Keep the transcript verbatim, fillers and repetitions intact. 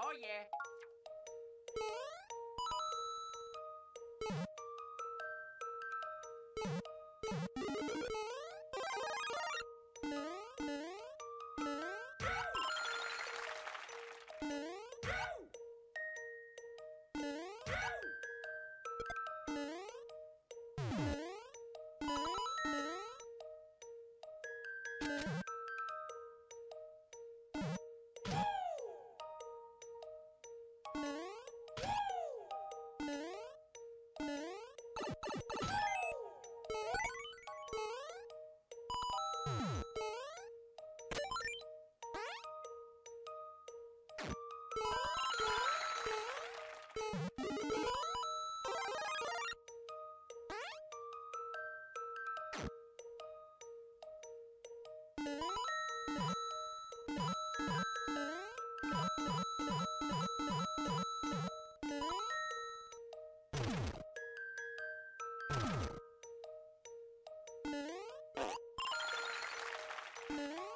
Oh yeah. No.